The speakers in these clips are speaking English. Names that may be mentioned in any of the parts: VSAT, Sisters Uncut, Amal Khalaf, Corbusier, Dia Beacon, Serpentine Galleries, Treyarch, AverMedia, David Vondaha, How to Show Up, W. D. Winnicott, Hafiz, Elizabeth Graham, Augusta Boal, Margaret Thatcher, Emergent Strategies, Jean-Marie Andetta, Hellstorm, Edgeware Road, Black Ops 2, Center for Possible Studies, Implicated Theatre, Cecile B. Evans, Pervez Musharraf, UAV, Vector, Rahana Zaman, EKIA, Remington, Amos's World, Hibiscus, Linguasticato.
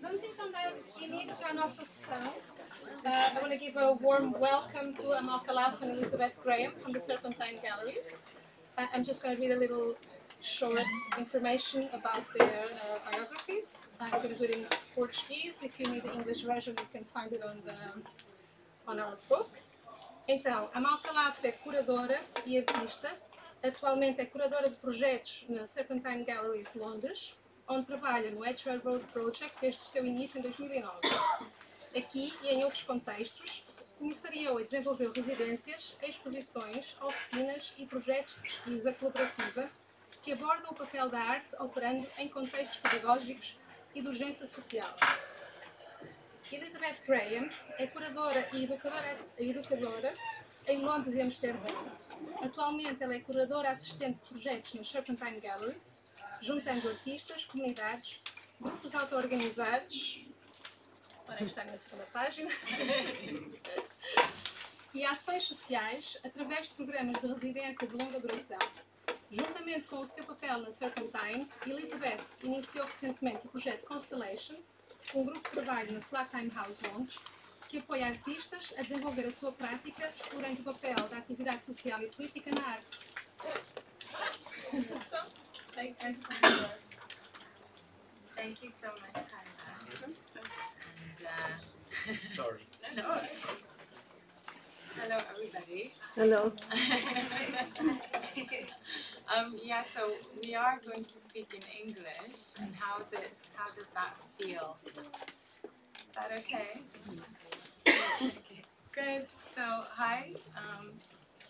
Vamos então dar início à nossa sessão. I want to give a warm welcome to Amal Khalaf and Elizabeth Graham from the Serpentine Galleries. I'm just going to read a little short information about their biographies. I'm going to do it in Portuguese. If you need the English version, you can find it on our book. Então, Amal Khalaf é curadora e artista. Atualmente é curadora de projetos na Serpentine Galleries, Londres, onde trabalha no Edgeware Road Project desde o seu início em 2009. Aqui e em outros contextos, comissariou e desenvolveu residências, exposições, oficinas e projetos de pesquisa colaborativa que abordam o papel da arte operando em contextos pedagógicos e de urgência social. Elizabeth Graham é curadora e educadora em Londres e Amsterdã. Atualmente ela é curadora assistente de projetos no Serpentine Galleries, juntando artistas, comunidades, grupos auto-organizados, para estar na segunda página, e ações sociais através de programas de residência de longa duração. Juntamente com o seu papel na Serpentine, Elizabeth iniciou recentemente o projeto Constellations, grupo de trabalho na Flatime House Londres, que apoia artistas a desenvolver a sua prática, explorando o papel da atividade social e política na arte. So, thank you so much, Hannah. And, sorry. No. Hello, everybody. Hello. Yeah, so we are going to speak in English, and how does that feel? Is that okay? Okay. Good. So, hi.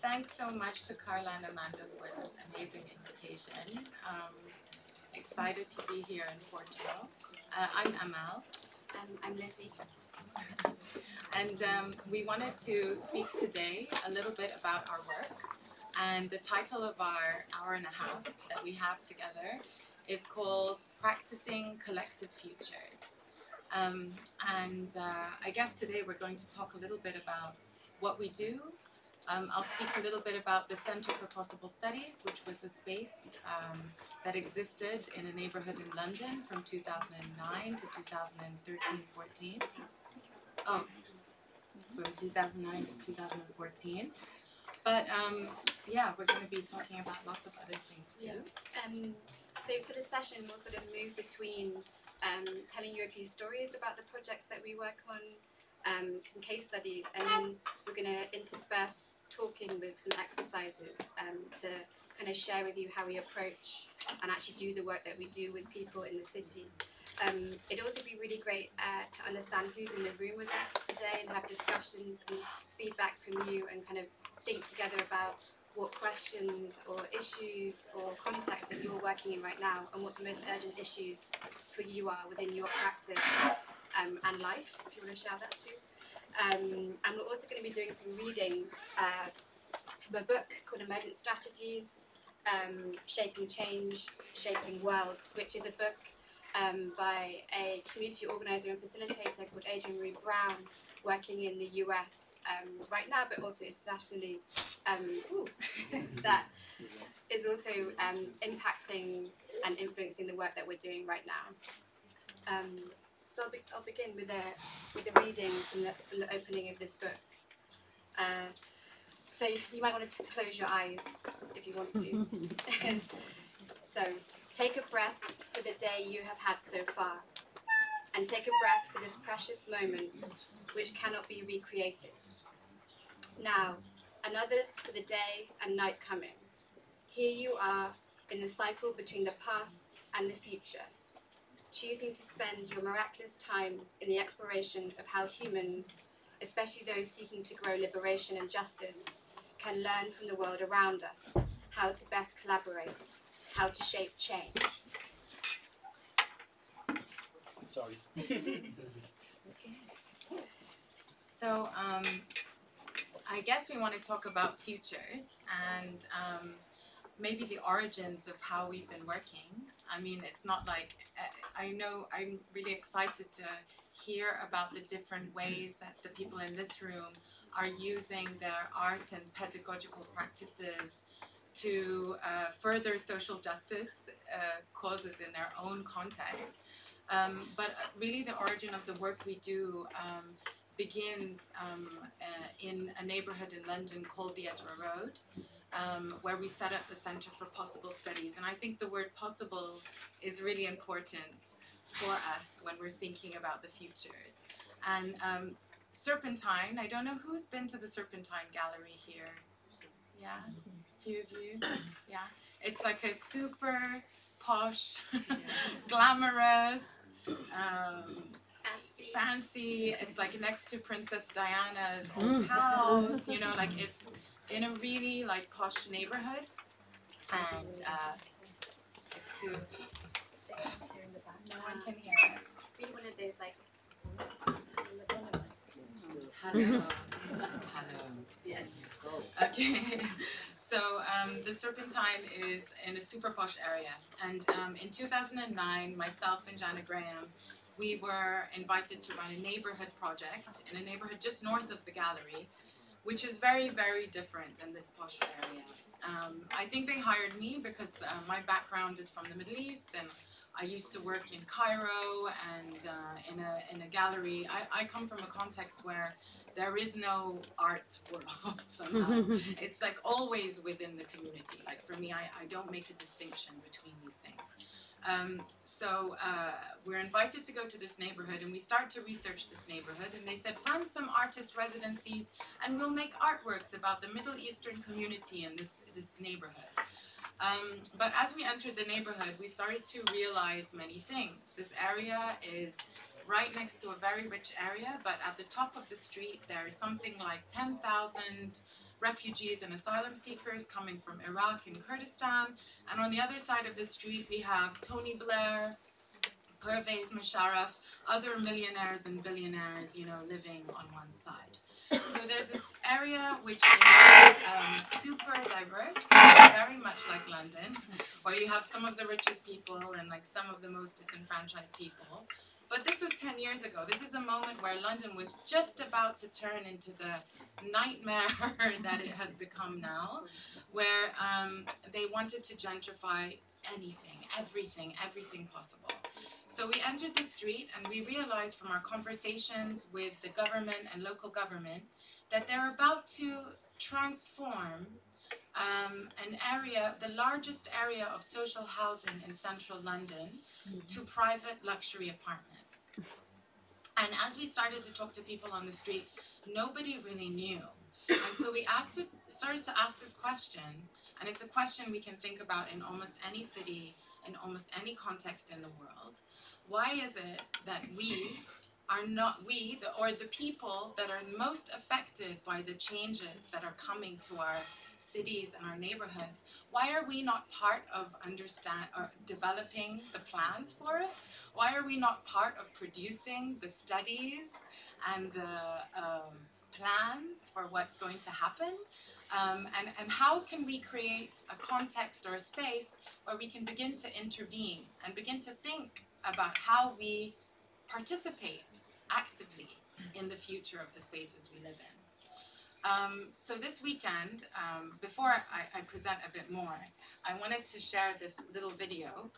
Thanks so much to Carla and Amanda for this amazing invitation. Excited to be here in Portugal. I'm Amal. I'm Leslie. And we wanted to speak today a little bit about our work. And the title of our hour and a half that we have together is called Practicing Collective Futures. I guess today we're going to talk a little bit about what we do. I'll speak a little bit about the Center for Possible Studies, which was a space that existed in a neighborhood in London from 2009 to 2013-14. Oh, from 2009 to 2014. But yeah, we're going to be talking about lots of other things too. Yeah. So for this session, we'll sort of move between telling you a few stories about the projects that we work on, some case studies, and then we're going to intersperse talking with some exercises to kind of share with you how we approach and actually do the work that we do with people in the city. It'd also be really great to understand who's in the room with us today and have discussions and feedback from you and kind of think together about what questions or issues or contexts that you're working in right now and what the most urgent issues for you are within your practice and life, if you want to share that too. And we're also going to be doing some readings from a book called Emergent Strategies, Shaping Change, Shaping Worlds, which is a book by a community organiser and facilitator called Adrienne Maree Brown, working in the US. Right now, but also internationally, that is also impacting and influencing the work that we're doing right now. So I'll begin with a reading from the opening of this book. So you might want to close your eyes if you want to. So take a breath for the day you have had so far, and take a breath for this precious moment which cannot be recreated. Now, another for the day and night coming. Here you are in the cycle between the past and the future, choosing to spend your miraculous time in the exploration of how humans, especially those seeking to grow liberation and justice, can learn from the world around us, how to best collaborate, how to shape change. Sorry. Okay. So, I guess we want to talk about futures and maybe the origins of how we've been working. I mean, it's not like, I know I'm really excited to hear about the different ways that the people in this room are using their art and pedagogical practices to further social justice causes in their own context. But really the origin of the work we do begins in a neighborhood in London called the Edgeware Road, where we set up the Center for Possible Studies. And I think the word possible is really important for us when we're thinking about the futures. And Serpentine, I don't know who's been to the Serpentine Gallery here. Yeah, a few of you. Yeah, it's like a super posh, glamorous, fancy. It's like next to Princess Diana's old house. You know, like it's in a really like posh neighborhood, and it's too. No one can hear us. Really, one of those like. Hello. Hello. Yes. Okay. So the Serpentine is in a super posh area. And in 2009, myself and Jana Graham, we were invited to run a neighborhood project in a neighborhood just north of the gallery, which is very, very different than this posh area. I think they hired me because my background is from the Middle East, and I used to work in Cairo and in a gallery. I come from a context where there is no art world somehow. It's like always within the community. Like for me, I don't make a distinction between these things. So we're invited to go to this neighborhood, and we start to research this neighborhood, and they said, run some artist residencies and we'll make artworks about the Middle Eastern community in this neighborhood. But as we entered the neighborhood, we started to realize many things. This area is right next to a very rich area, but at the top of the street, there is something like 10,000 refugees and asylum seekers coming from Iraq and Kurdistan. And on the other side of the street, we have Tony Blair, Pervez Musharraf, other millionaires and billionaires, you know, living on one side. So there's this area which is super diverse, very much like London, where you have some of the richest people and like some of the most disenfranchised people. But this was 10 years ago. This is a moment where London was just about to turn into the nightmare that it has become now, where they wanted to gentrify anything, everything possible. So we entered the street and we realized from our conversations with the government and local government that they're about to transform an area, the largest area of social housing in central London, to private luxury apartments. And as we started to talk to people on the street, nobody really knew. And so we started to ask this question, and it's a question we can think about in almost any city, in almost any context in the world. Why is it that we are not, the people that are most affected by the changes that are coming to our cities and our neighborhoods, why are we not part of developing the plans for it? Why are we not part of producing the studies and the plans for what's going to happen? And how can we create a context or a space where we can begin to intervene and begin to think about how we participate actively in the future of the spaces we live in? So this weekend, before I present a bit more, I wanted to share this little video.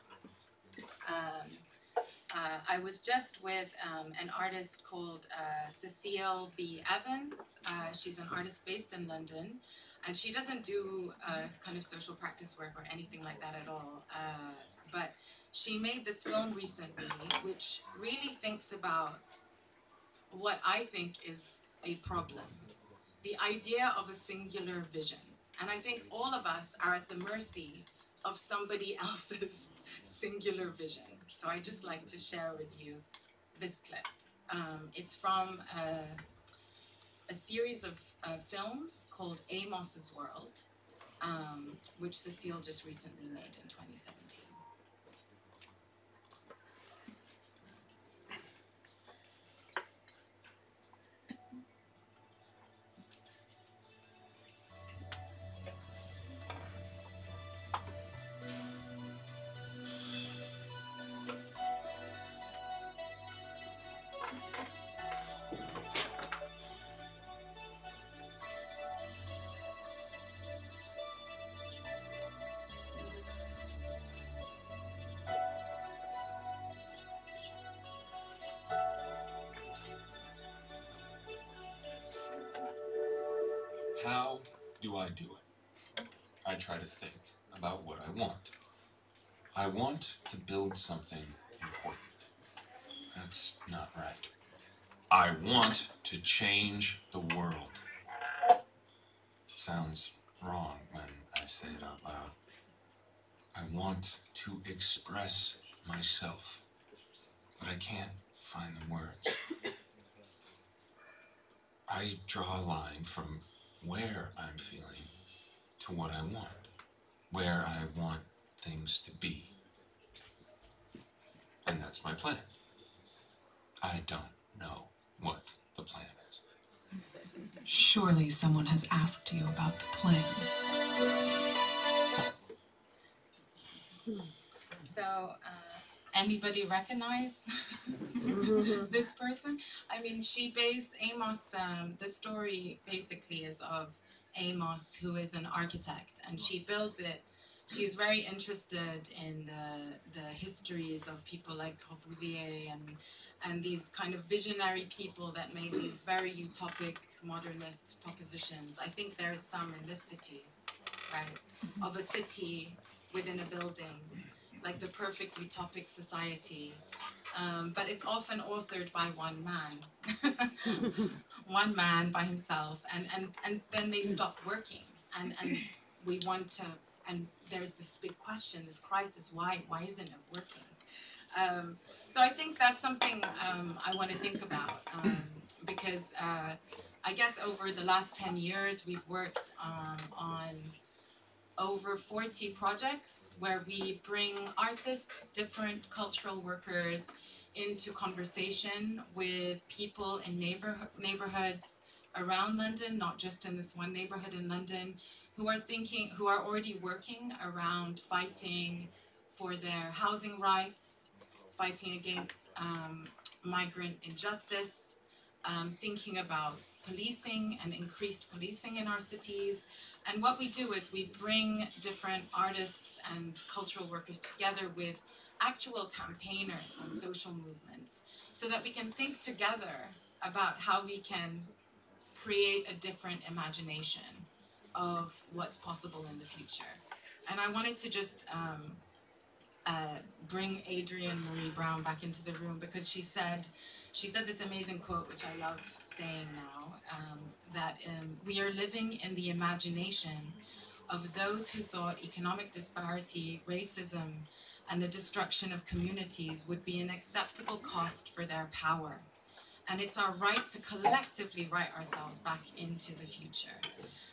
I was just with an artist called Cecile B. Evans. She's an artist based in London, and she doesn't do kind of social practice work or anything like that at all. But she made this film recently, which really thinks about what I think is a problem. The idea of a singular vision. And I think all of us are at the mercy of somebody else's singular vision. So I'd just like to share with you this clip. It's from a series of films called Amos's World, which Cecile just recently made in 2017. How do I do it? I try to think about what I want. I want to build something important. That's not right. I want to change the world. It sounds wrong when I say it out loud. I want to express myself, but I can't find the words. I draw a line from where I'm feeling to what I want, where I want things to be. And that's my plan. I don't know what the plan is. Surely someone has asked you about the plan. So, anybody recognize this person? I mean, she based Amos, the story basically is of Amos, who is an architect, and she builds it. She's very interested in the histories of people like Corbusier and these kind of visionary people that made these very utopic modernist propositions. I think there's some in this city, right? Of a city within a building, like the perfect utopic society. But it's often authored by one man, one man by himself, and then they stop working. And we want to, and there's this big question, this crisis, why isn't it working? So I think that's something I want to think about, because I guess over the last 10 years, we've worked on over 40 projects where we bring artists, different cultural workers into conversation with people in neighborhoods around London, not just in this one neighborhood in London, who are thinking, who are already working around fighting for their housing rights, fighting against migrant injustice, thinking about policing and increased policing in our cities. And what we do is we bring different artists and cultural workers together with actual campaigners and social movements so that we can think together about how we can create a different imagination of what's possible in the future. And I wanted to just bring Adrienne Maree Brown back into the room, because she said this amazing quote, which I love saying now, that we are living in the imagination of those who thought economic disparity, racism, and the destruction of communities would be an acceptable cost for their power. And it's our right to collectively write ourselves back into the future.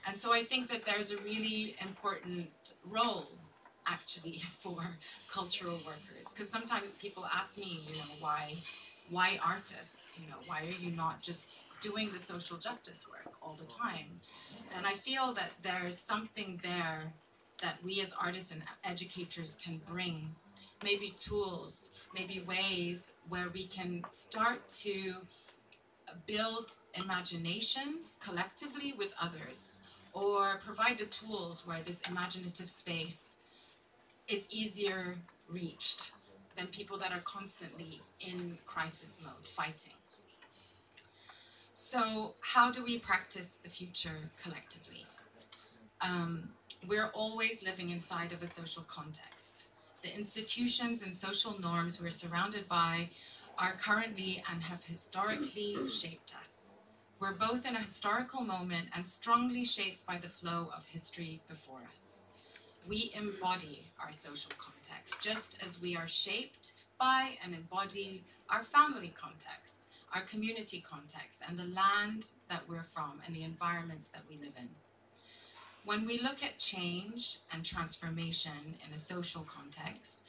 And so I think that there's a really important role actually for cultural workers, because sometimes people ask me, you know, why artists? You know, why are you not just doing the social justice work all the time? And I feel that there's something there that we as artists and educators can bring, maybe tools, maybe ways where we can start to build imaginations collectively with others, or provide the tools where this imaginative space is easier reached than people that are constantly in crisis mode, fighting. So how do we practice the future collectively? We're always living inside of a social context. The institutions and social norms we're surrounded by are currently and have historically shaped us. We're both in a historical moment and strongly shaped by the flow of history before us. We embody our social context, just as we are shaped by and embody our family context, our community context, and the land that we're from, and the environments that we live in. When we look at change and transformation in a social context,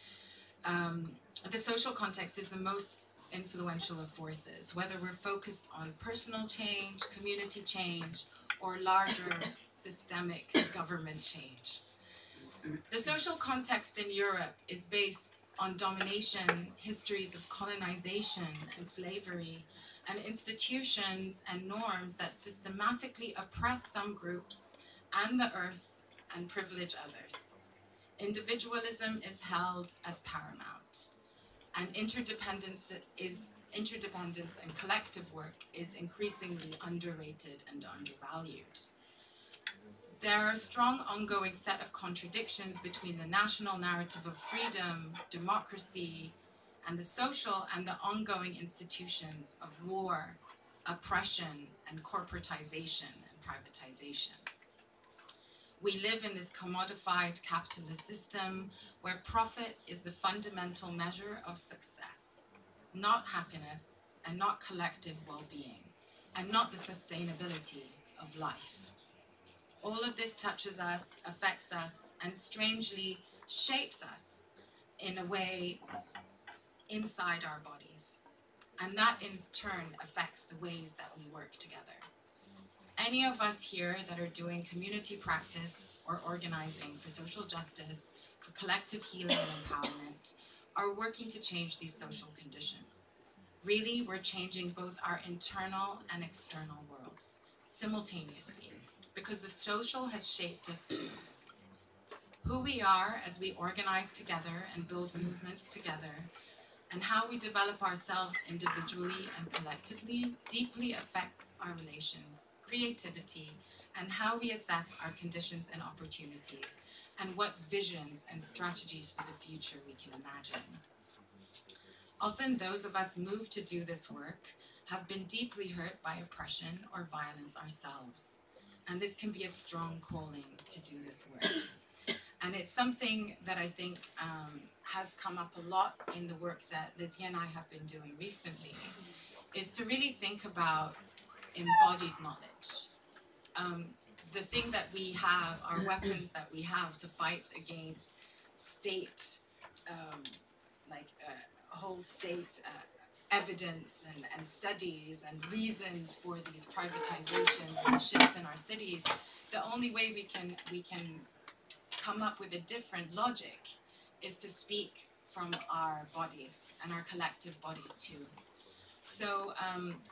the social context is the most influential of forces, whether we're focused on personal change, community change, or larger systemic government change. The social context in Europe is based on domination, histories of colonization and slavery, and institutions and norms that systematically oppress some groups and the earth and privilege others. Individualism is held as paramount, and interdependence and collective work is increasingly underrated and undervalued. There are a strong ongoing set of contradictions between the national narrative of freedom, democracy, and the social and the ongoing institutions of war, oppression, and corporatization and privatization. We live in this commodified capitalist system where profit is the fundamental measure of success, not happiness and not collective well-being, and not the sustainability of life. All of this touches us, affects us, and strangely shapes us in a way inside our bodies. And that in turn affects the ways that we work together. Any of us here that are doing community practice or organizing for social justice, for collective healing and empowerment, are working to change these social conditions. Really, we're changing both our internal and external worlds simultaneously, because the social has shaped us too. Who we are as we organize together and build movements together, and how we develop ourselves individually and collectively deeply affects our relations, creativity, and how we assess our conditions and opportunities, and what visions and strategies for the future we can imagine. Often those of us moved to do this work have been deeply hurt by oppression or violence ourselves. And this can be a strong calling to do this work. And it's something that I think has come up a lot in the work that Lizzie and I have been doing recently, is to really think about embodied knowledge. The thing that we have, our weapons that we have to fight against state, whole state evidence and studies and reasons for these privatizations and shifts in our cities, the only way we can come up with a different logic is to speak from our bodies and our collective bodies too. So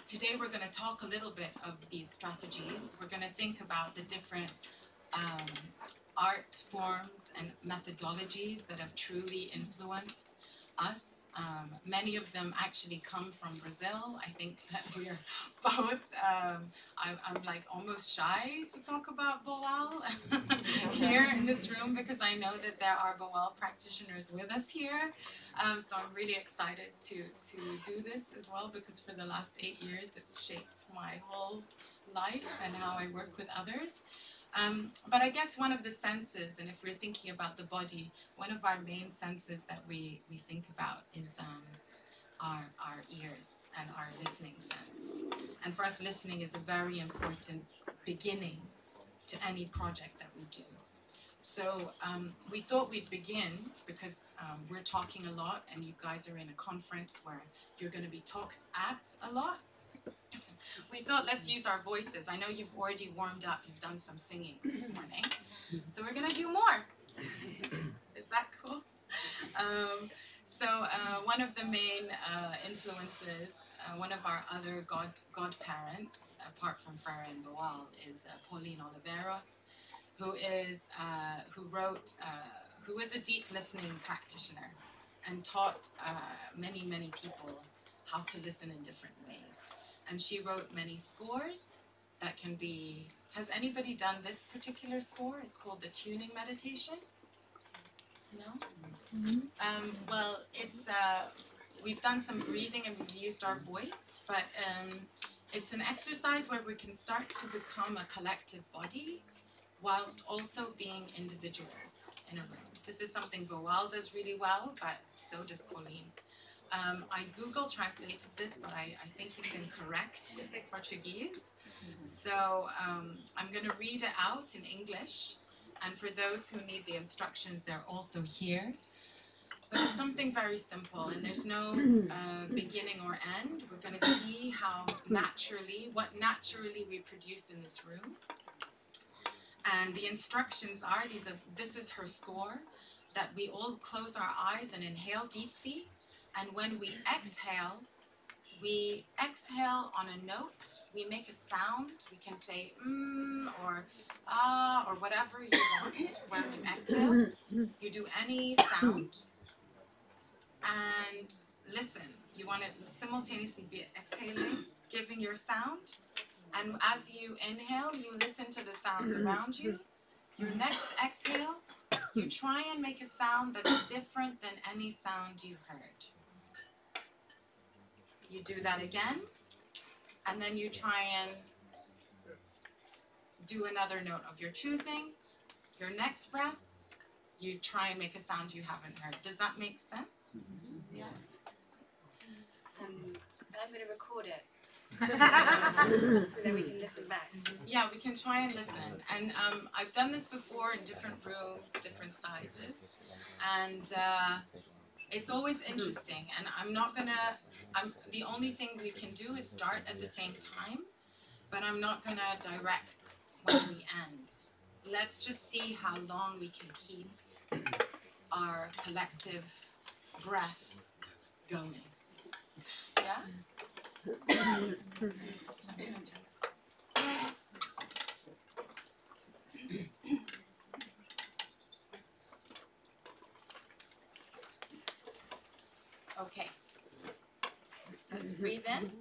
today we're going to talk a little bit of these strategies. We're going to think about the different art forms and methodologies that have truly influenced us. Many of them actually come from Brazil. I think that we're both, I'm like almost shy to talk about Boal here in this room, because I know that there are Boal practitioners with us here. So I'm really excited to do this as well, because for the last 8 years, it's shaped my whole life and how I work with others. But I guess one of the senses, and if we're thinking about the body, one of our main senses that we think about is our ears and our listening sense. And for us, listening is a very important beginning to any project that we do. So we thought we'd begin, because we're talking a lot and you guys are in a conference where you're going to be talked at a lot. We thought let's use our voices. I know you've already warmed up. You've done some singing this morning. So we're going to do more. Is that cool? One of the main influences, one of our other godparents, apart from Frere and Boal, is Pauline Oliveros, who is a deep listening practitioner and taught many, many people how to listen in different ways. And she wrote many scores that can be, has anybody done this particular score? It's called the Tuning Meditation. No? Mm-hmm. Well, it's, we've done some breathing and we've used our voice, but it's an exercise where we can start to become a collective body whilst also being individuals in a room. This is something Boal does really well, but so does Pauline. I Google translated this, but I think it's incorrect Portuguese. So I'm going to read it out in English. And for those who need the instructions, they're also here. But it's something very simple, and there's no beginning or end. We're going to see how naturally, what naturally we produce in this room. And the instructions are, this is her score, that we all close our eyes and inhale deeply. And when we exhale on a note, we make a sound. We can say, mm, or ah, or whatever you want. When you exhale, you do any sound and listen. You want to simultaneously be exhaling, giving your sound. And as you inhale, you listen to the sounds around you. Your next exhale, you try and make a sound that's different than any sound you heard. You do that again, and then you try and do another note of your choosing. Your next breath, you try and make a sound you haven't heard. Does that make sense? Mm-hmm. Yes. I'm going to record it. So then we can listen back. Yeah, we can try and listen. And I've done this before in different rooms, different sizes. And it's always interesting. And I'm not going to, the only thing we can do is start at the same time. But I'm not going to direct when we end. Let's just see how long we can keep our collective breath going. Yeah? So I'm going to turn this off. Okay. Let's breathe in.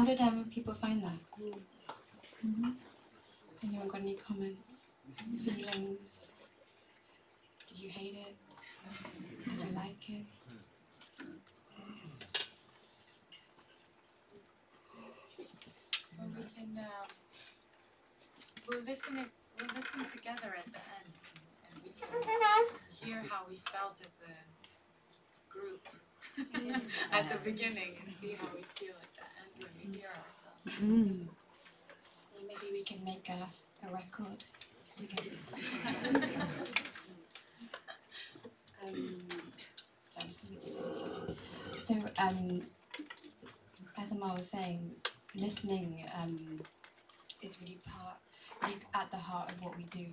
How did people find that? Mm-hmm. Anyone got any comments, feelings? Did you hate it? Did you like it? Well, we can. We'll listen together at the end, and we can hear how we felt as a group at the beginning, and see how we feel at the end when we hear ourselves. Mm. Maybe we can make a record together. Sorry, just gonna get this over. So, as Amal was saying, listening is really at the heart of what we do,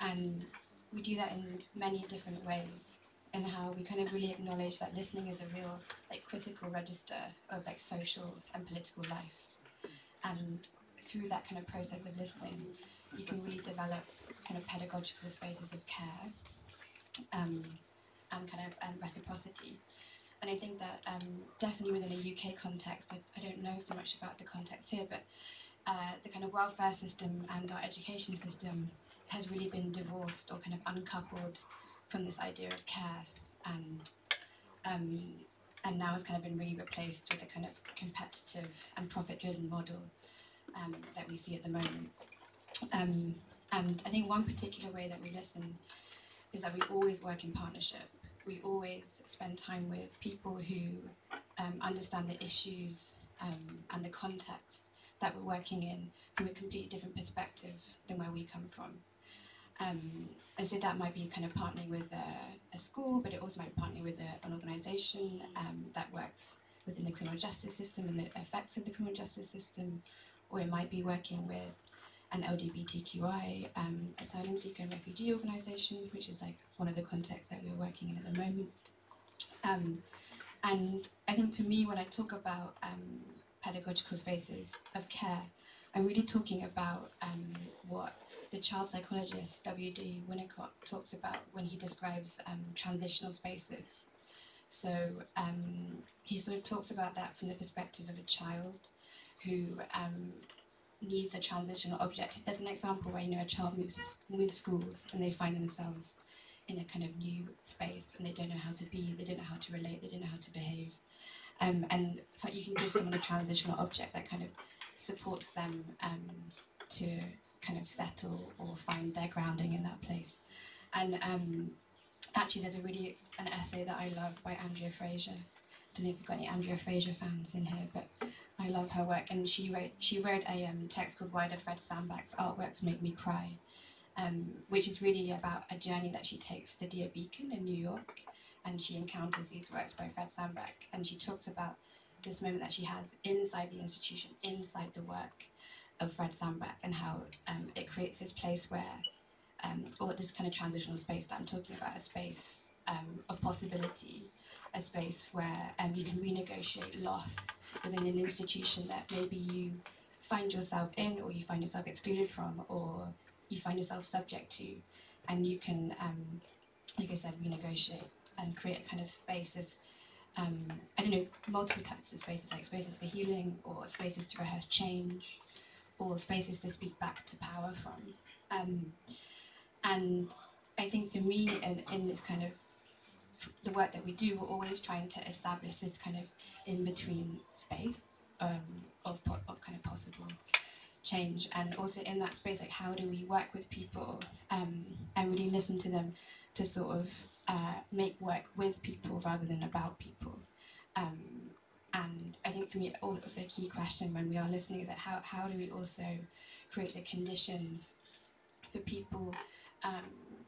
and we do that in many different ways. And how we kind of really acknowledge that listening is a real, like, critical register of, like, social and political life, and through that kind of process of listening, you can really develop kind of pedagogical spaces of care, and kind of reciprocity. And I think that definitely within a UK context, I don't know so much about the context here, but the kind of welfare system and our education system has really been divorced or kind of uncoupled from this idea of care, and now it's kind of been really replaced with a kind of competitive and profit-driven model that we see at the moment. And I think one particular way that we listen is that we always work in partnership. We always spend time with people who understand the issues and the context that we're working in from a completely different perspective than where we come from. And so that might be kind of partnering with a school, but it also might be partnering with an organisation that works within the criminal justice system and the effects of the criminal justice system, or it might be working with an LGBTQI asylum seeker and refugee organisation, which is like one of the contexts that we're working in at the moment. And I think for me, when I talk about pedagogical spaces of care, I'm really talking about what the child psychologist W. D. Winnicott talks about when he describes transitional spaces. So he sort of talks about that from the perspective of a child who needs a transitional object. There's an example where, you know, a child moves schools and they find themselves in a kind of new space, and they don't know how to be, they don't know how to relate, they don't know how to behave. And so you can give someone a transitional object that kind of supports them to kind of settle or find their grounding in that place. And actually there's an essay that I love by Andrea Fraser. I don't know if you've got any Andrea Fraser fans in here, but I love her work, and she wrote a text called Why Do Fred Sandback's Artworks Make Me Cry, which is really about a journey that she takes to Dia Beacon in New York, and she encounters these works by Fred Sandback, and she talks about this moment that she has inside the institution, inside the work of Fred Sandback, and how it creates this place where, or this kind of transitional space that I'm talking about, a space of possibility, a space where you can renegotiate loss within an institution that maybe you find yourself in, or you find yourself excluded from, or you find yourself subject to, and you can, like I said, renegotiate and create a kind of space of, I don't know, multiple types of spaces, like spaces for healing, or spaces to rehearse change, or spaces to speak back to power from. And I think for me, in this kind of the work that we do, we're always trying to establish this kind of in-between space of kind of possible change, and also in that space, like, how do we work with people and really listen to them to sort of make work with people rather than about people. And I think for me also a key question when we are listening is that how do we also create the conditions for people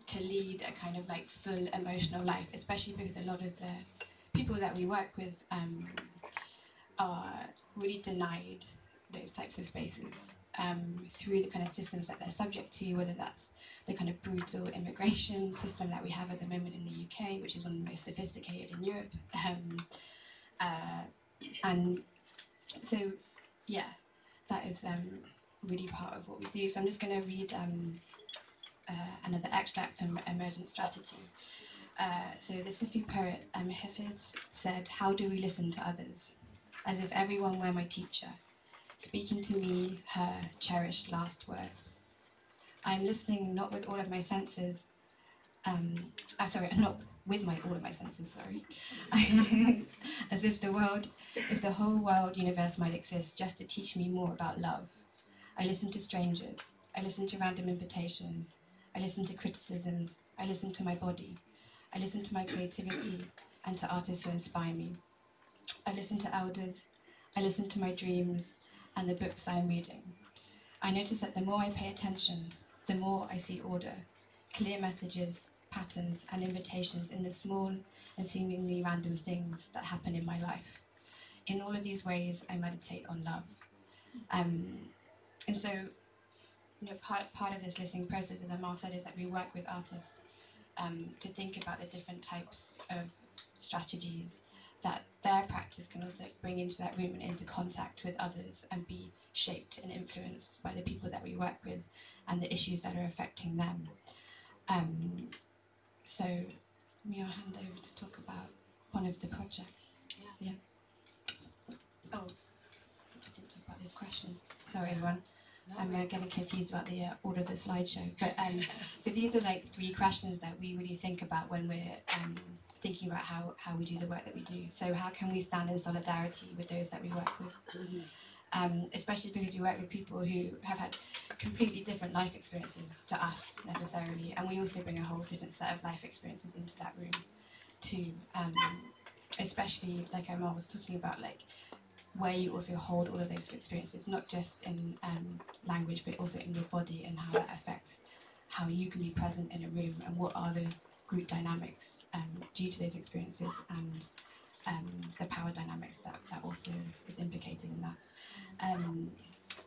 to lead a kind of like full emotional life, especially because a lot of the people that we work with are really denied those types of spaces through the kind of systems that they're subject to, whether that's the kind of brutal immigration system that we have at the moment in the UK, which is one of the most sophisticated in Europe. And so, yeah, that is really part of what we do. So I'm just going to read another extract from Emergent Strategy. So the Sufi poet Hafiz said, "How do we listen to others? As if everyone were my teacher, speaking to me her cherished last words. I am listening not with all of my senses, sorry, as if the world, if the whole world universe might exist just to teach me more about love. I listen to strangers, I listen to random invitations, I listen to criticisms, I listen to my body, I listen to my creativity and to artists who inspire me. I listen to elders, I listen to my dreams and the books I'm reading. I notice that the more I pay attention, the more I see order, clear messages, patterns and invitations in the small and seemingly random things that happen in my life. In all of these ways, I meditate on love. And so, you know, part of this listening process, as Amal said, is that we work with artists to think about the different types of strategies that their practice can also bring into that room and into contact with others and be shaped and influenced by the people that we work with and the issues that are affecting them. So, I'll hand over to talk about one of the projects. Yeah. Oh, I didn't talk about these questions. Sorry, everyone. No, I'm getting confused about the order of the slideshow. But so these are like three questions that we really think about when we're thinking about how we do the work that we do. So how can we stand in solidarity with those that we work with? Mm-hmm. Especially because we work with people who have had completely different life experiences to us necessarily, and we also bring a whole different set of life experiences into that room too, especially like Amal was talking about, like where you also hold all of those experiences, not just in language but also in your body, and how that affects how you can be present in a room and what are the group dynamics due to those experiences, and the power dynamics that also is implicated in that.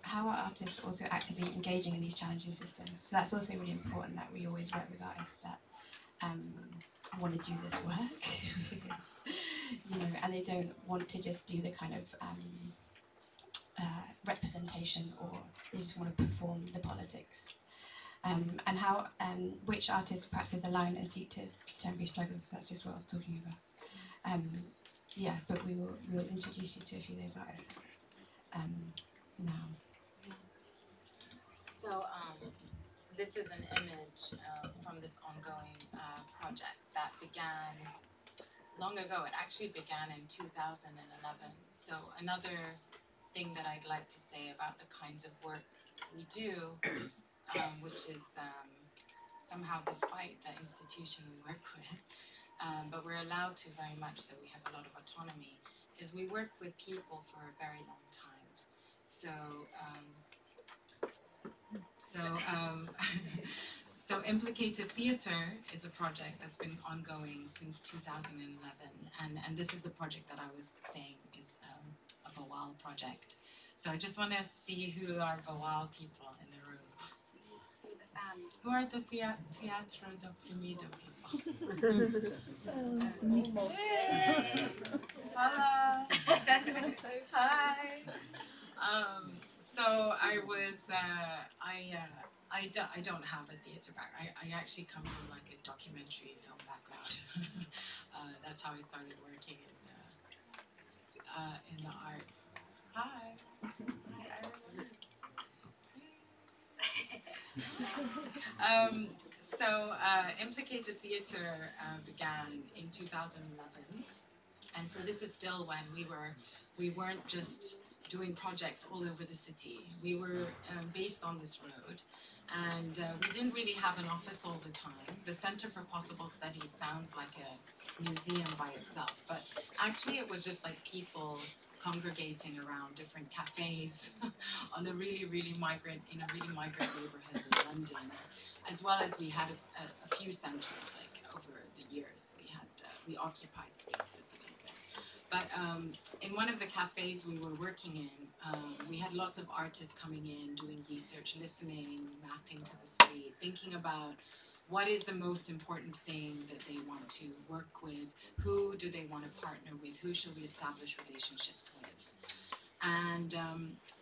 How are artists also actively engaging in these challenging systems? So that's also really important, that we always work with artists that want to do this work, and they don't want to just do the kind of representation, or they just want to perform the politics. And how which artists practice align and seek to contemporary struggles. That's just what I was talking about. Yeah, but we will introduce you to a few of those artists now. So this is an image from this ongoing project that began long ago. It actually began in 2011. So another thing that I'd like to say about the kinds of work we do, which is somehow despite the institution we work with, but we're allowed to very much, so we have a lot of autonomy, is we work with people for a very long time. So, so Implicated Theatre is a project that's been ongoing since 2011, and this is the project that I was saying is a Boal project. So I just want to see who are Boal people in the room. Who are the Teatro Doprimido people? Hey! Hello! Hi! So I was, I don't have a theatre background. I actually come from like a documentary film background. That's how I started working in the arts. Hi! Implicated Theatre began in 2011, and so this is still when we weren't just doing projects all over the city. We were based on this road, and we didn't really have an office all the time. The Center for Possible Studies sounds like a museum by itself, but actually it was just like people congregating around different cafes on a really migrant neighborhood in London, as well as we had a few centers, like over the years we had we occupied spaces a little bit. But in one of the cafes we were working in, we had lots of artists coming in, doing research, listening, mapping to the street, thinking about what is the most important thing that they want to work with? Who do they want to partner with? Who should we establish relationships with? And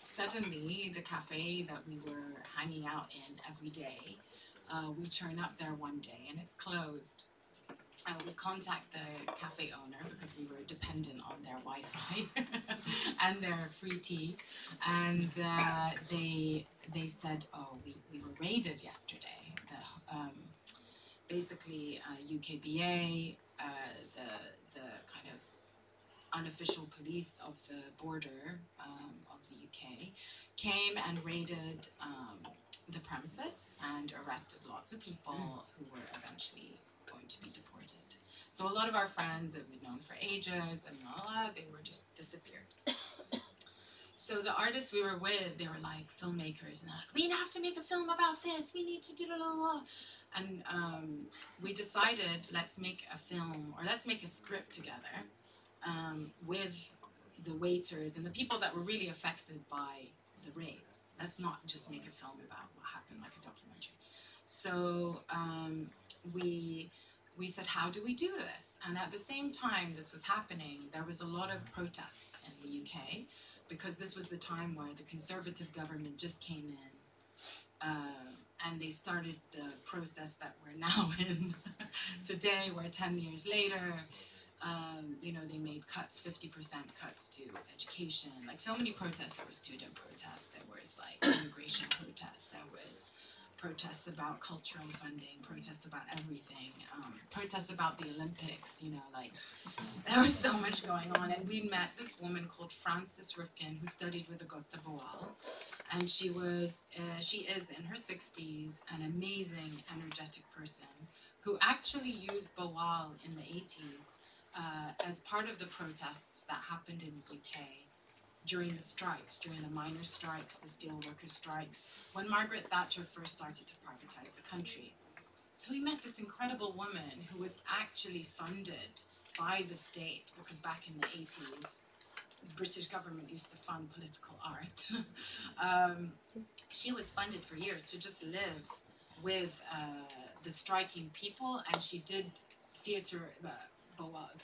suddenly, the cafe that we were hanging out in every day, we turn up there one day and it's closed. We contact the cafe owner because we were dependent on their Wi-Fi and their free tea, and they said, oh, we were raided yesterday. The, basically, UKBA, the kind of unofficial police of the border of the UK, came and raided the premises and arrested lots of people who were eventually going to be deported. So a lot of our friends that we'd known for ages and they were just disappeared. So the artists we were with, they were like filmmakers, and they're like, we have to make a film about this, we need to do blah, blah, blah. And we decided, let's make a film, or let's make a script together with the waiters and the people that were really affected by the raids. Let's not just make a film about what happened, like a documentary. So we said, how do we do this? And at the same time this was happening, there was a lot of protests in the UK, because this was the time where the Conservative government just came in, and they started the process that we're now in today, where 10 years later, you know, they made cuts, 50% cuts to education, like so many protests. There were student protests, there was like immigration protests, there was protests about cultural funding, protests about everything, protests about the Olympics, you know, like there was so much going on. And we met this woman called Frances Rifkin, who studied with Augusta Boal, and she was, she is in her 60s, an amazing, energetic person who actually used Boal in the 80s as part of the protests that happened in the UK during the strikes, during the miners' strikes, the steel workers' strikes, when Margaret Thatcher first started to privatize the country. So we met this incredible woman who was actually funded by the state, because back in the 80s, the British government used to fund political art. She was funded for years to just live with the striking people, and she did theater,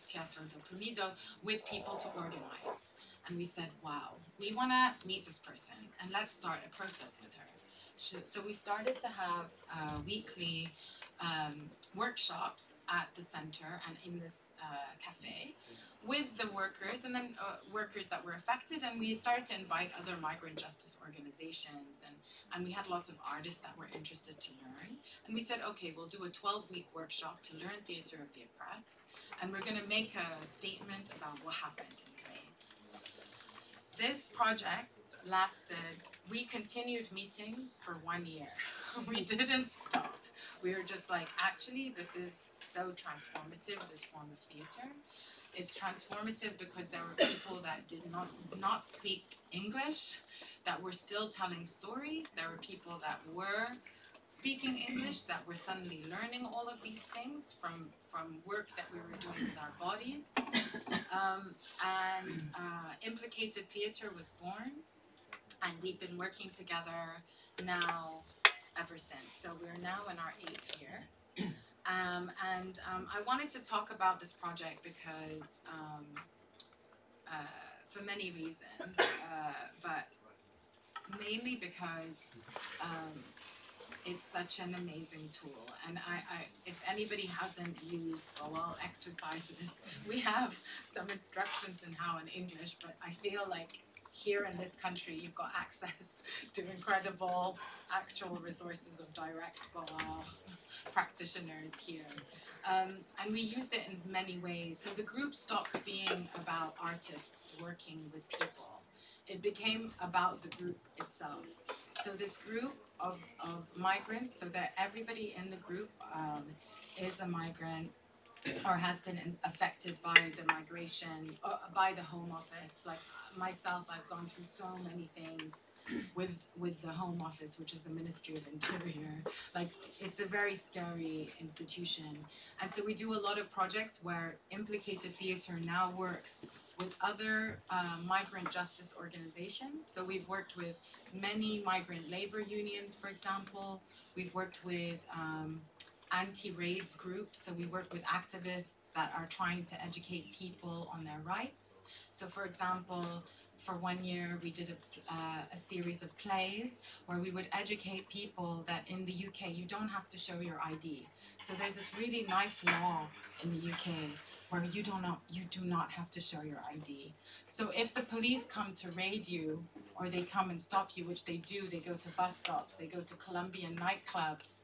Teatro del Oprimido, with people to organize. And we said, wow, we want to meet this person and let's start a process with her. So we started to have weekly workshops at the center and in this cafe with the workers, and then workers that were affected. And we started to invite other migrant justice organizations, and we had lots of artists that were interested to learn. And we said, okay, we'll do a 12-week workshop to learn theater of the oppressed, and we're going to make a statement about what happened in the raids. This project lasted, we continued meeting for 1 year. We didn't stop. We were just like, actually, this is so transformative, this form of theater. It's transformative because there were people that did not speak English, that were still telling stories. There were people that were speaking English, that were suddenly learning all of these things from work that we were doing with our bodies. Implicated Theatre was born, and we've been working together now ever since. So we're now in our 8th year. I wanted to talk about this project because, for many reasons, but mainly because it's such an amazing tool. And I if anybody hasn't used Boal exercises, we have some instructions in how in English, but I feel like here in this country, you've got access to incredible actual resources of direct Boal practitioners here. And we used it in many ways. So the group stopped being about artists working with people. It became about the group itself. So this group of migrants, so that everybody in the group is a migrant, or has been affected by the migration, by the Home Office. Like myself, I've gone through so many things with the Home Office, which is the Ministry of Interior. Like, it's a very scary institution. And so we do a lot of projects where Implicated Theatre now works with other migrant justice organizations. So we've worked with many migrant labor unions, for example. We've worked with anti-raids groups, so we work with activists that are trying to educate people on their rights. So for example, for 1 year we did a series of plays where we would educate people that in the UK you don't have to show your ID. So there's this really nice law in the UK where you do not have to show your ID. So if the police come to raid you or they come and stop you, which they do, they go to bus stops, they go to Colombian nightclubs,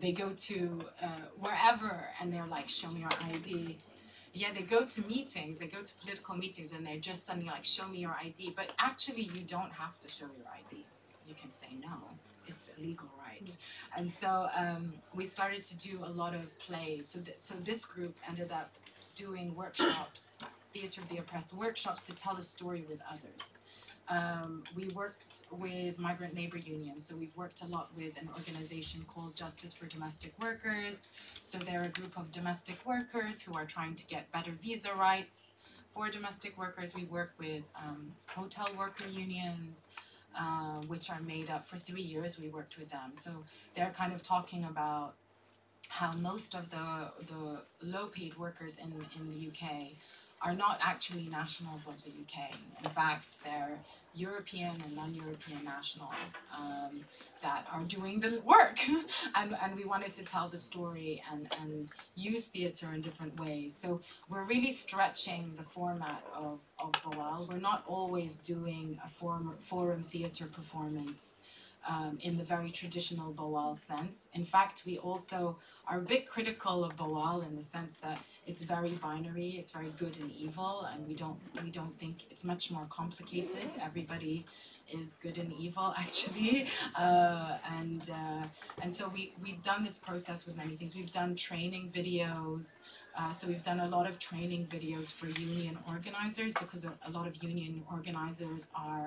they go to wherever, and they're like, show me your ID. Yeah, they go to meetings, they go to political meetings, and they're just suddenly like, show me your ID. But actually, you don't have to show your ID. You can say no. It's a legal right. And so we started to do a lot of plays. So this group ended up doing workshops, Theatre of the Oppressed, workshops to tell a story with others. We worked with migrant labor unions, so we've worked a lot with an organization called Justice for Domestic Workers. So they're a group of domestic workers who are trying to get better visa rights for domestic workers. We work with hotel worker unions, which are made up for 3 years. We worked with them. So they're kind of talking about how most of the low-paid workers in the UK are not actually nationals of the UK. In fact, they're European and non-European nationals that are doing the work. and we wanted to tell the story and use theatre in different ways. So we're really stretching the format of Boal. We're not always doing a forum theatre performance in the very traditional Boal sense. In fact, we also are a bit critical of Boal in the sense that it's very binary, it's very good and evil, and we don't think it's much more complicated. Everybody is good and evil, actually, and so we've done this process with many things. We've done training videos, so we've done a lot of training videos for union organizers, because a lot of union organizers are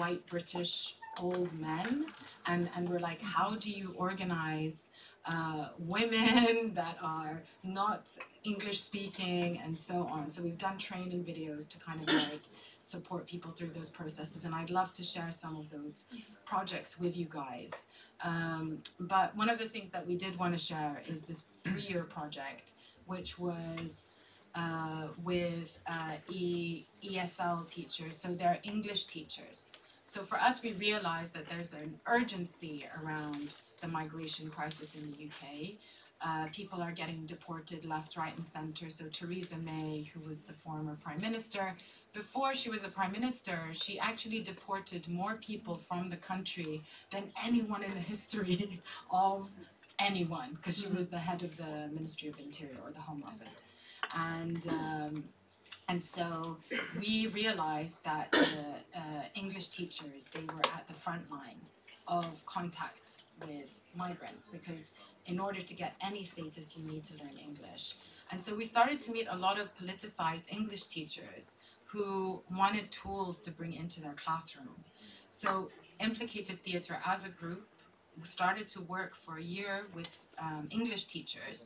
white British old men, and we're like, how do you organize women that are not English speaking and so on. So we've done training videos to kind of like support people through those processes, and I'd love to share some of those projects with you guys. But one of the things that we did want to share is this 3-year project, which was with ESL teachers. So they're English teachers. So for us, we realized that there's an urgency around the migration crisis in the UK. People are getting deported left, right, and center. So Theresa May, who was the former prime minister, before she was a prime minister, she actually deported more people from the country than anyone in the history of anyone, because she was the head of the Ministry of Interior or the Home Office. And so we realized that the English teachers, they were at the front line of contact with migrants, because in order to get any status, you need to learn English. And so we started to meet a lot of politicized English teachers who wanted tools to bring into their classroom. So Implicated Theatre as a group started to work for a year with English teachers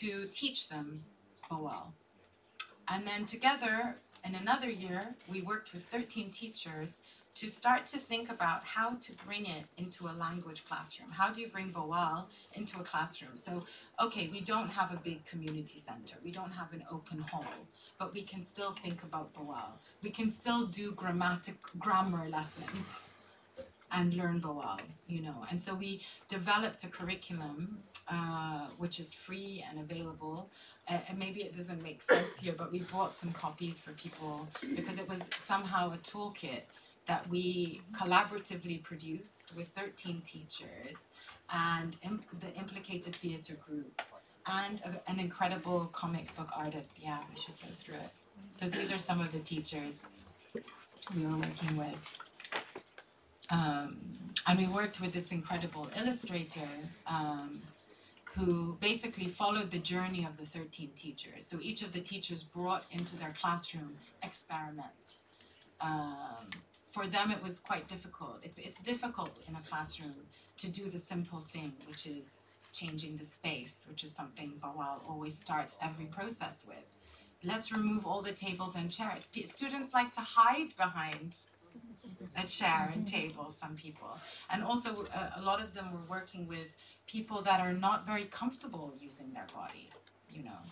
to teach them Boal. And then together, in another year, we worked with 13 teachers to start to think about how to bring it into a language classroom. How do you bring Boal into a classroom? So, okay, we don't have a big community center. We don't have an open hall, but we can still think about Boal. We can still do grammar lessons and learn Boal, you know. And so we developed a curriculum, which is free and available. And maybe it doesn't make sense here, but we bought some copies for people because it was somehow a toolkit that we collaboratively produced with 13 teachers and the Implicated Theatre group and an incredible comic book artist. Yeah, we should go through it. So these are some of the teachers we were working with. And we worked with this incredible illustrator who basically followed the journey of the 13 teachers. So each of the teachers brought into their classroom experiments. For them, it was quite difficult. It's difficult in a classroom to do the simple thing, which is changing the space, which is something Boal always starts every process with. Let's remove all the tables and chairs. Students like to hide behind a chair and table, some people. And also, a lot of them were working with people that are not very comfortable using their body. You know,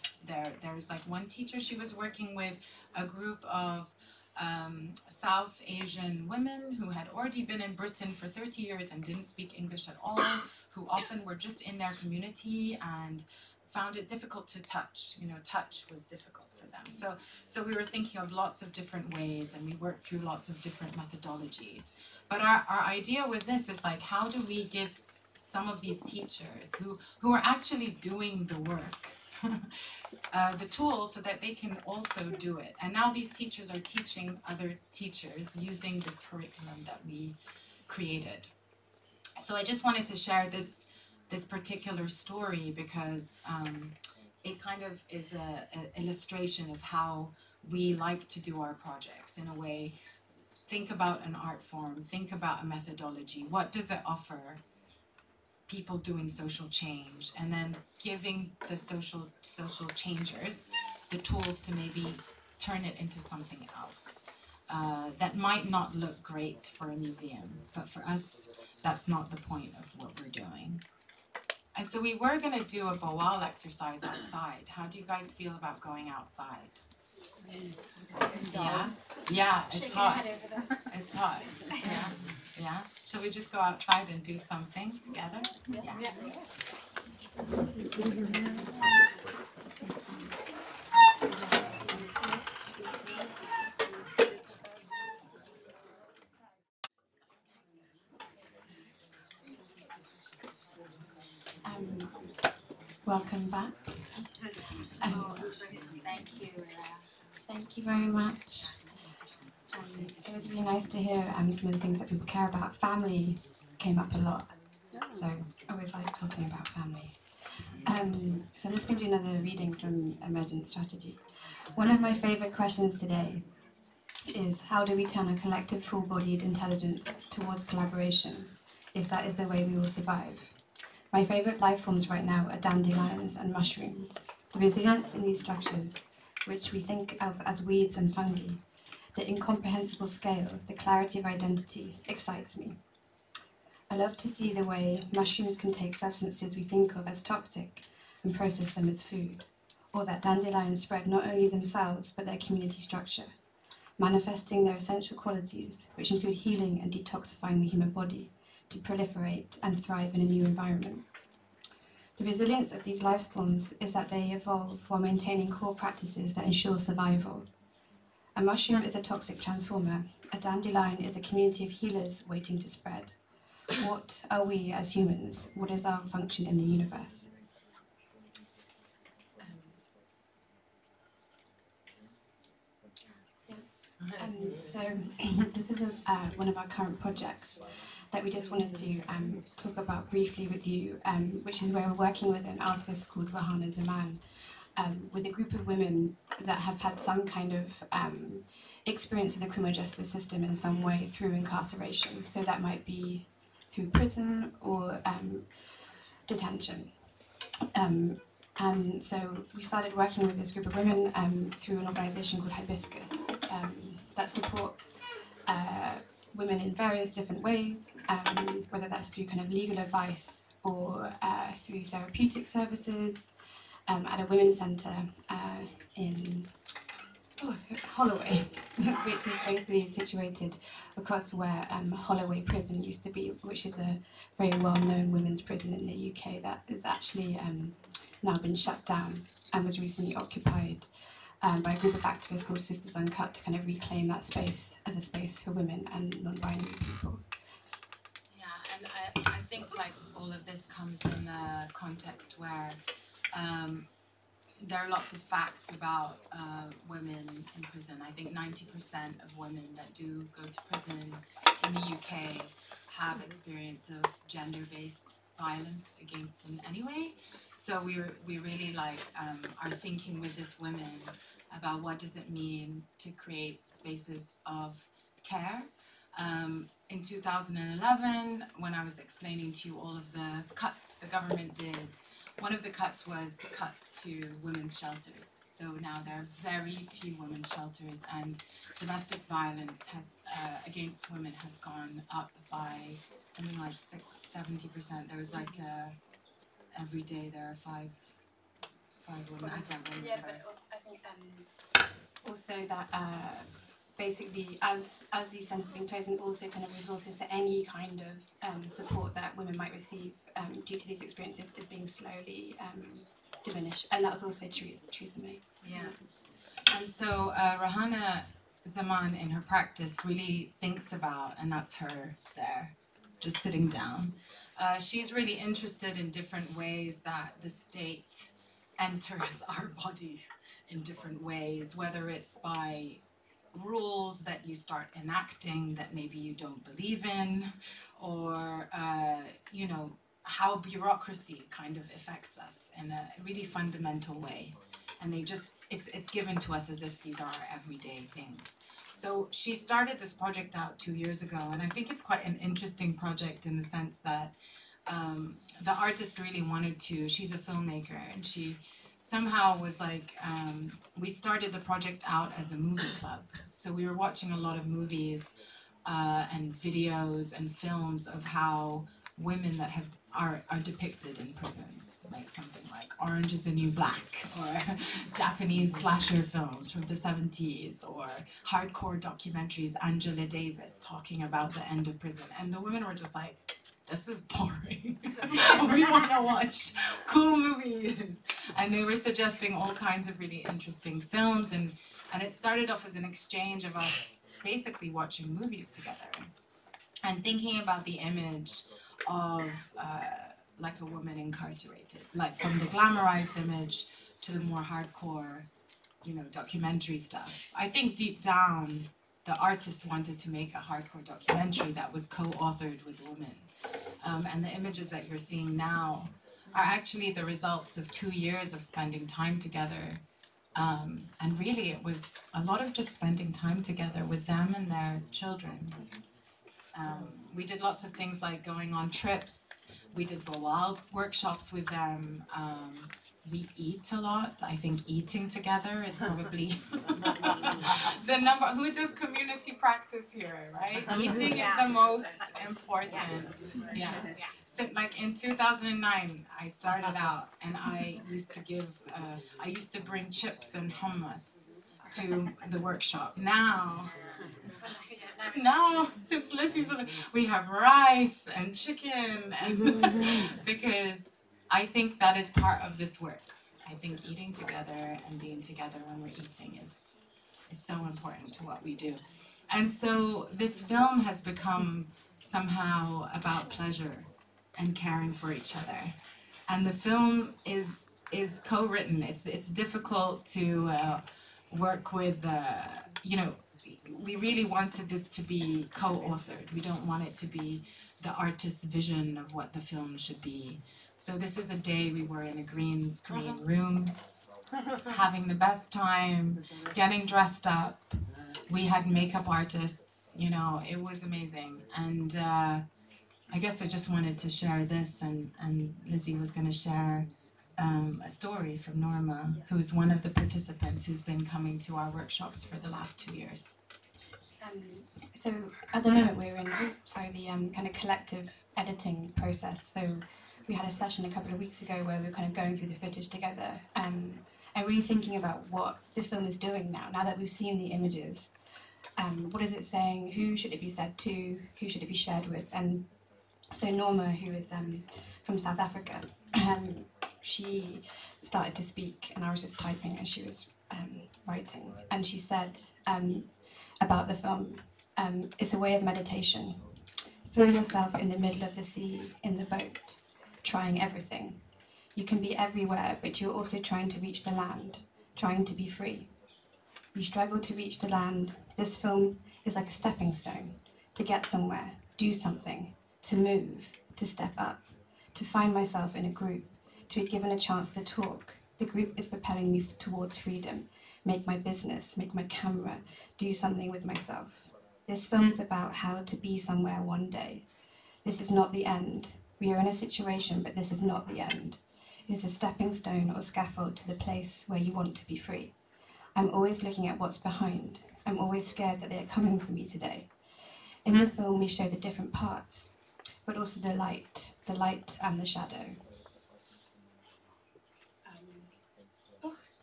there's like one teacher, she was working with a group of South Asian women who had already been in Britain for 30 years and didn't speak English at all, who often were just in their community and found it difficult to touch. You know, touch was difficult for them. So we were thinking of lots of different ways, and we worked through lots of different methodologies. But our idea with this is like, how do we give some of these teachers who are actually doing the work, the tools so that they can also do it? And now these teachers are teaching other teachers using this curriculum that we created. So I just wanted to share this particular story because it kind of is an illustration of how we like to do our projects in a way. Think about an art form, think about a methodology. What does it offer people doing social change? And then giving the social changers the tools to maybe turn it into something else that might not look great for a museum, but for us, that's not the point of what we're doing. And so we were going to do a Boal exercise outside. How do you guys feel about going outside? Yeah, yeah, it's hot. It's hot. Yeah, yeah. Shall we just go outside and do something together? Yeah. Welcome back. Thank you. Thank you very much. It was really nice to hear some of the things that people care about. Family came up a lot, so I always like talking about family. So I'm just going to do another reading from Emergent Strategy. One of my favourite questions today is, how do we turn a collective full-bodied intelligence towards collaboration, if that is the way we will survive? My favourite life forms right now are dandelions and mushrooms. The resilience in these structures, which we think of as weeds and fungi, the incomprehensible scale, the clarity of identity, excites me. I love to see the way mushrooms can take substances we think of as toxic and process them as food, or that dandelions spread not only themselves but their community structure, manifesting their essential qualities, which include healing and detoxifying the human body, to proliferate and thrive in a new environment. The resilience of these life forms is that they evolve while maintaining core practices that ensure survival. A mushroom is a toxic transformer. A dandelion is a community of healers waiting to spread. What are we as humans? What is our function in the universe? So this is one of our current projects that we just wanted to talk about briefly with you, which is where we're working with an artist called Rahana Zaman, with a group of women that have had some kind of experience with the criminal justice system in some way through incarceration. So that might be through prison or detention. And so we started working with this group of women through an organisation called Hibiscus that support women in various different ways, whether that's through kind of legal advice or through therapeutic services at a women's centre in Holloway, which is basically situated across where Holloway Prison used to be, which is a very well-known women's prison in the UK that is actually now been shut down and was recently occupied by a group of activists called Sisters Uncut to kind of reclaim that space as a space for women and non-binary people. Yeah, and I think like all of this comes in a context where there are lots of facts about women in prison. I think 90% of women that do go to prison in the UK have experience of gender-based violence against them anyway. So we really like are thinking with this women about what does it mean to create spaces of care. In 2011, when I was explaining to you all of the cuts the government did, one of the cuts was cuts to women's shelters. So now there are very few women's shelters, and domestic violence has against women has gone up by something like 70%. There was like every day there are five women. I can't remember. Yeah, but also, I think also that basically as these centres have been closed, and also kind of resources to any kind of support that women might receive due to these experiences is being slowly diminished. And that was also Theresa May. Yeah. And so Rahana Zaman in her practice really thinks about, and that's her there, just sitting down. She's really interested in different ways that the state enters our body in different ways, whether it's by rules that you start enacting that maybe you don't believe in, or you know, how bureaucracy kind of affects us in a really fundamental way, and they just it's given to us as if these are our everyday things. So she started this project out 2 years ago, and I think it's quite an interesting project in the sense that the artist really wanted to. She's a filmmaker, and she somehow was like, we started the project out as a movie club. So we were watching a lot of movies and videos and films of how women that are depicted in prisons, like something like Orange is the New Black, or Japanese slasher films from the 70s, or hardcore documentaries, Angela Davis talking about the end of prison. And the women were just like, this is boring. We want to watch cool movies. And they were suggesting all kinds of really interesting films. And it started off as an exchange of us basically watching movies together and thinking about the image of like a woman incarcerated, like from the glamorized image to the more hardcore, you know, documentary stuff. I think deep down, the artist wanted to make a hardcore documentary that was co-authored with women. And the images that you're seeing now are actually the results of 2 years of spending time together. And really, it was a lot of just spending time together with them and their children. We did lots of things like going on trips. We did Boal workshops with them. We eat a lot. I think eating together is probably the number. Who does community practice here, right? Eating is the most important. Yeah. So, like in 2009, I started out, and I used to give. I used to bring chips and hummus to the workshop. Now, since Lizzie's with us, we have rice and chicken, and because I think that is part of this work. I think eating together and being together when we're eating is so important to what we do. And so this film has become somehow about pleasure and caring for each other. And the film is co-written. It's difficult to work with, you know, we really wanted this to be co-authored. We don't want it to be the artist's vision of what the film should be. So this is a day we were in a green screen room, having the best time, getting dressed up. We had makeup artists, you know, it was amazing. And I guess I just wanted to share this, and Lizzie was going to share a story from Norma, who's one of the participants who's been coming to our workshops for the last 2 years. So at the moment we're in the kind of collective editing process. So we had a session a couple of weeks ago where we were kind of going through the footage together and really thinking about what the film is doing now that we've seen the images. What is it saying? Who should it be said to? Who should it be shared with? And so Norma, who is from South Africa, she started to speak, and I was just typing and she was writing. And she said about the film, it's a way of meditation. Feel yourself in the middle of the sea, in the boat, trying everything. You can be everywhere, but you're also trying to reach the land, trying to be free. You struggle to reach the land. This film is like a stepping stone to get somewhere, do something, to move, to step up, to find myself in a group, to be given a chance to talk. The group is propelling me towards freedom, make my business, make my camera, do something with myself. This film is about how to be somewhere one day. This is not the end. We are in a situation, but this is not the end. It is a stepping stone or scaffold to the place where you want to be free. I'm always looking at what's behind. I'm always scared that they are coming for me today. In the film, we show the different parts, but also the light and the shadow.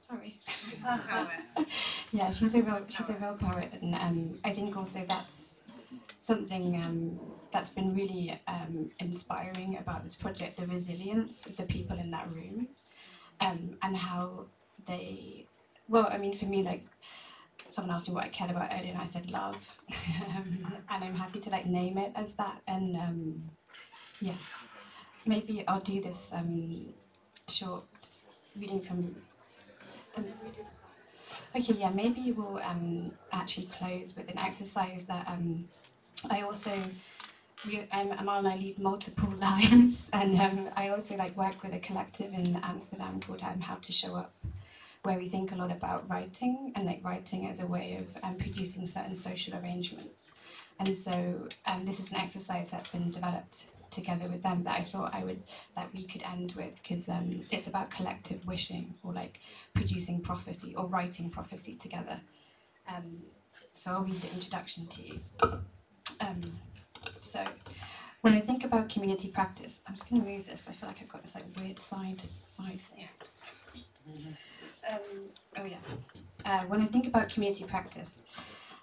Sorry. She's a poet. Yeah, she's a real poet, and I think also that's something that's been really inspiring about this project, the resilience of the people in that room, and how they, well, I mean, for me, like, someone asked me what I cared about earlier, and I said love, and I'm happy to like name it as that, and yeah, maybe I'll do this short reading from, okay, yeah, maybe we'll actually close with an exercise that I also, Amal and I lead multiple lives, and I also like work with a collective in Amsterdam called How to Show Up, where we think a lot about writing and like writing as a way of producing certain social arrangements. And so this is an exercise that's been developed together with them that I thought we could end with, because it's about collective wishing, or like producing prophecy or writing prophecy together. So I'll read the introduction to you. So when I think about community practice, I'm just going to move this. I feel like I've got this like weird side thing. When I think about community practice,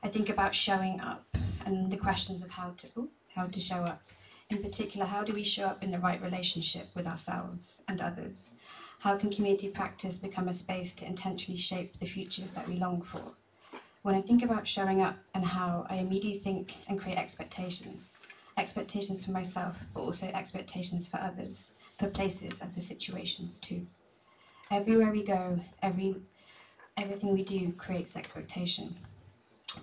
I think about showing up and the questions of how to show up. In particular, how do we show up in the right relationship with ourselves and others? How can community practice become a space to intentionally shape the futures that we long for? When I think about showing up and how, I immediately think and create expectations. Expectations for myself, but also expectations for others, for places and for situations too. Everywhere we go, everything we do creates expectation.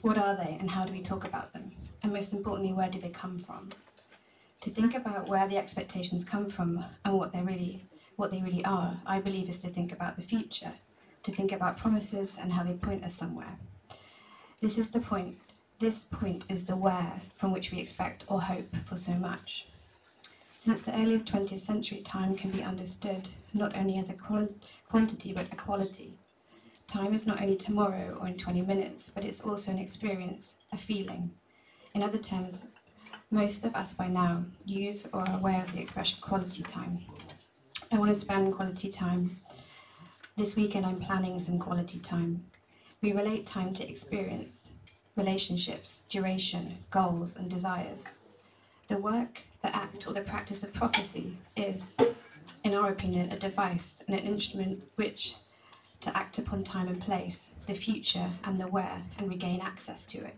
What are they, and how do we talk about them? And most importantly, where do they come from? To think about where the expectations come from and what they really are, I believe, is to think about the future, to think about promises and how they point us somewhere. This is the point. This point is the where from which we expect or hope for so much. Since the early 20th century, time can be understood not only as a quantity but a quality. Time is not only tomorrow or in 20 minutes, but it's also an experience, a feeling. In other terms, most of us by now use or are aware of the expression quality time. I want to spend quality time. This weekend I'm planning some quality time. We relate time to experience, relationships, duration, goals and desires. The work, the act or the practice of prophecy is, in our opinion, a device and an instrument which to act upon time and place, the future and the where, and regain access to it.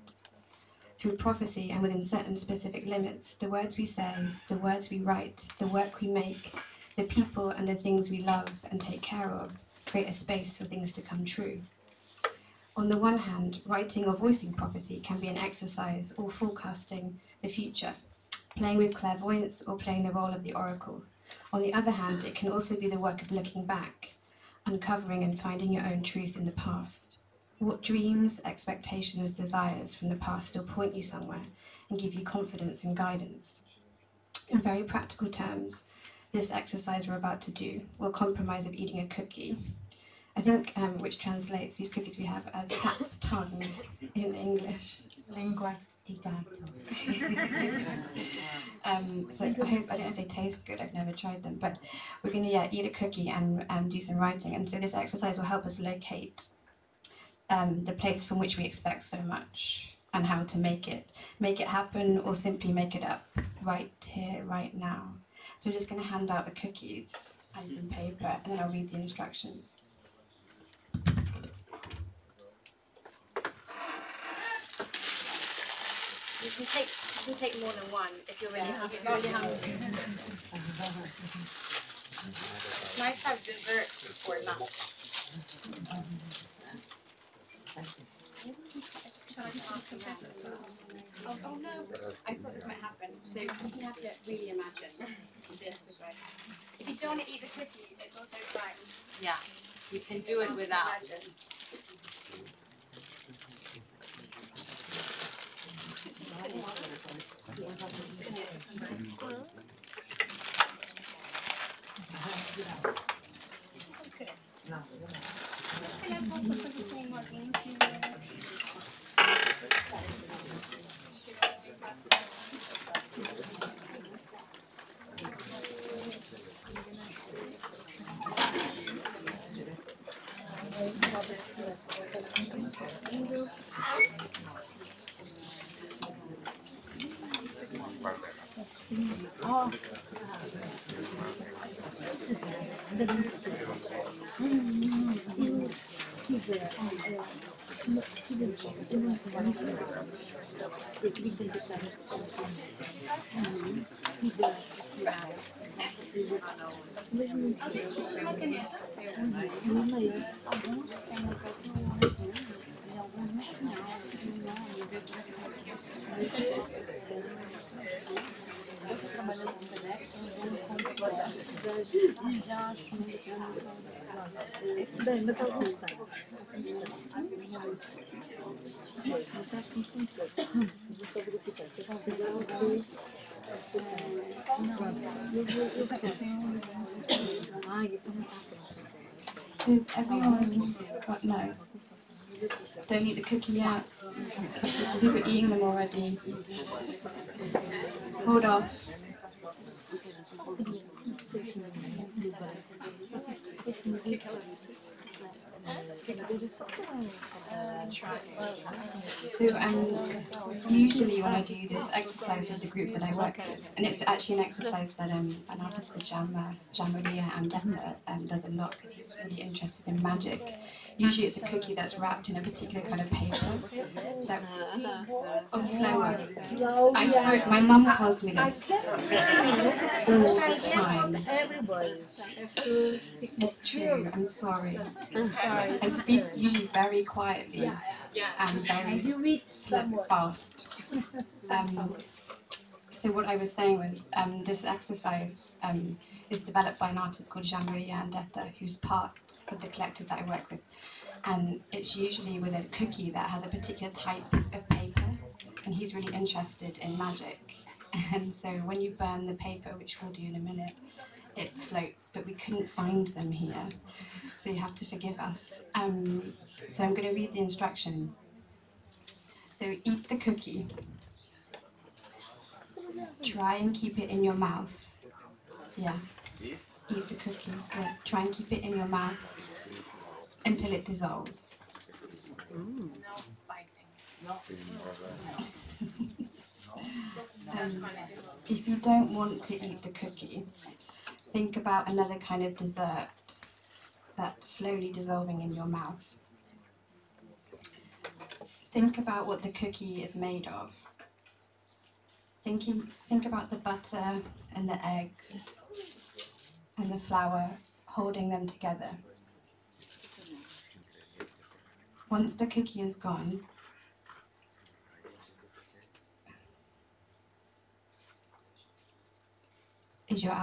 Through prophecy and within certain specific limits, the words we say, the words we write, the work we make, the people and the things we love and take care of, create a space for things to come true. On the one hand, writing or voicing prophecy can be an exercise or forecasting the future, playing with clairvoyance or playing the role of the oracle. On the other hand, it can also be the work of looking back, uncovering and finding your own truth in the past. What dreams, expectations, desires from the past still point you somewhere and give you confidence and guidance? In very practical terms, this exercise we're about to do will comprise of eating a cookie, I think, which translates these cookies we have as cat's tongue in English. Linguasticato. So I hope, I don't know if they taste good, I've never tried them, but we're going to eat a cookie and do some writing. And so this exercise will help us locate the place from which we expect so much and how to make it happen, or simply make it up right here, right now. So we're just going to hand out the cookies and some paper, and then I'll read the instructions. You can take more than one if you're really hungry. It's nice to have dessert before lunch. Shall I just ask some pepper as well? Oh no, I thought this might happen. So you have to really imagine this is right. If you don't want to eat the cookie, it's also fine. Yeah, you can do it without. Imagine. Does everyone got no? Don't eat the cookie yet. Some people eating them already. Hold off. So usually when I do this exercise with the group that I work with, and it's actually an exercise that an artist called Jean-Maria Andetta does a lot because he's really interested in magic. Usually it's a cookie that's wrapped in a particular kind of paper. That, oh, slower. So I swear, my mum tells me this all the time. It's true, I'm sorry. I speak usually very quietly and very fast. So what I was saying was this exercise is developed by an artist called Jean-Marie Andetta, who's part of the collective that I work with. And it's usually with a cookie that has a particular type of paper. And he's really interested in magic. And so when you burn the paper, which we'll do in a minute, it floats, but we couldn't find them here, so you have to forgive us. So I'm going to read the instructions. So eat the cookie. Try and keep it in your mouth. Yeah. Eat the cookie. Yeah. Try and keep it in your mouth until it dissolves. No biting. No. If you don't want to eat the cookie, think about another kind of dessert that's slowly dissolving in your mouth. Think about what the cookie is made of. Think about the butter and the eggs and the flour holding them together. Once the cookie is gone, is your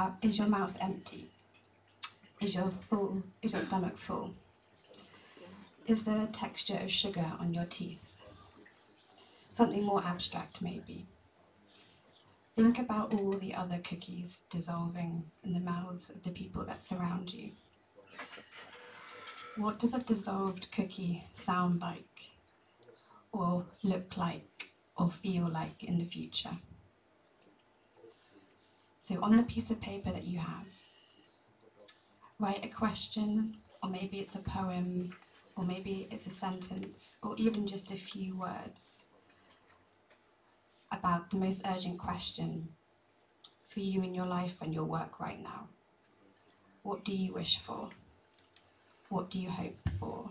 mouth empty? Is your stomach full? Is there a texture of sugar on your teeth? Something more abstract, maybe. Think about all the other cookies dissolving in the mouths of the people that surround you. What does a dissolved cookie sound like, or look like, or feel like in the future? So on the piece of paper that you have, write a question, or maybe it's a poem, or maybe it's a sentence, or even just a few words about the most urgent question for you in your life and your work right now. What do you wish for? What do you hope for?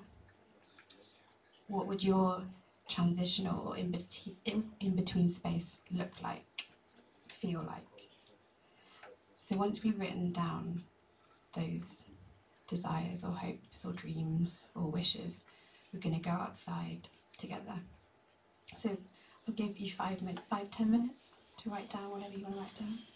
What would your transitional or in-between space look like, feel like? So once we've written down those desires or hopes or dreams or wishes, we're going to go outside together. So I'll give you 5 minutes, 5–10 minutes to write down whatever you want to write down.